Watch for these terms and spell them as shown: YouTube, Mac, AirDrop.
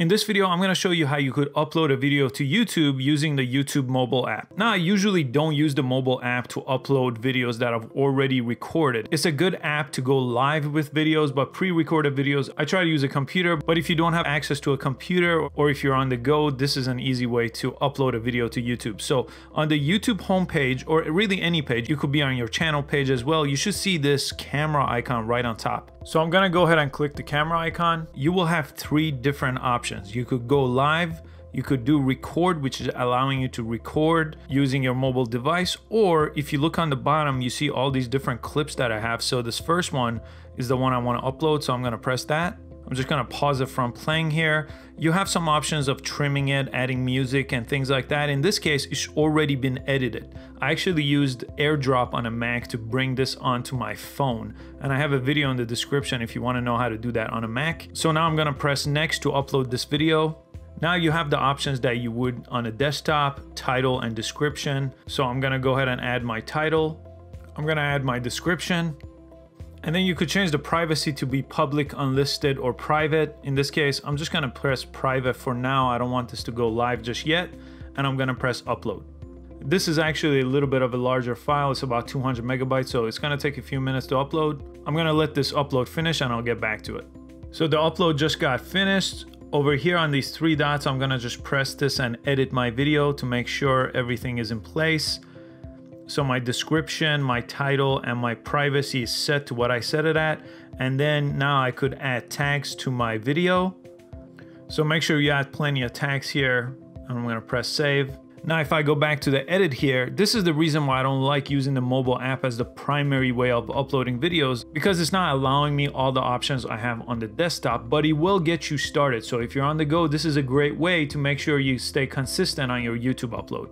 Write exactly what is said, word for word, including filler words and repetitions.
In this video, I'm gonna show you how you could upload a video to YouTube using the YouTube mobile app. Now, I usually don't use the mobile app to upload videos that I've already recorded. It's a good app to go live with videos, but pre-recorded videos, I try to use a computer, but if you don't have access to a computer or if you're on the go, this is an easy way to upload a video to YouTube. So on the YouTube homepage, or really any page, you could be on your channel page as well, you should see this camera icon right on top. So I'm gonna go ahead and click the camera icon. You will have three different options. You could go live, you could do record, which is allowing you to record using your mobile device, or if you look on the bottom, you see all these different clips that I have. So this first one is the one I wanna upload, so I'm gonna press that. I'm just gonna pause it from playing here. You have some options of trimming it, adding music and things like that. In this case, it's already been edited. I actually used AirDrop on a Mac to bring this onto my phone. And I have a video in the description if you wanna know how to do that on a Mac. So now I'm gonna press next to upload this video. Now you have the options that you would on a desktop, title and description. So I'm gonna go ahead and add my title. I'm gonna add my description. And then you could change the privacy to be public, unlisted, or private. In this case, I'm just gonna press private for now. I don't want this to go live just yet. And I'm gonna press upload. This is actually a little bit of a larger file. It's about two hundred megabytes, so it's gonna take a few minutes to upload. I'm gonna let this upload finish and I'll get back to it. So the upload just got finished. Over here on these three dots, I'm gonna just press this and edit my video to make sure everything is in place. So my description, my title, and my privacy is set to what I set it at. And then now I could add tags to my video. So make sure you add plenty of tags here. And I'm gonna press save. Now, if I go back to the edit here, this is the reason why I don't like using the mobile app as the primary way of uploading videos, because it's not allowing me all the options I have on the desktop, but it will get you started. So if you're on the go, this is a great way to make sure you stay consistent on your YouTube upload.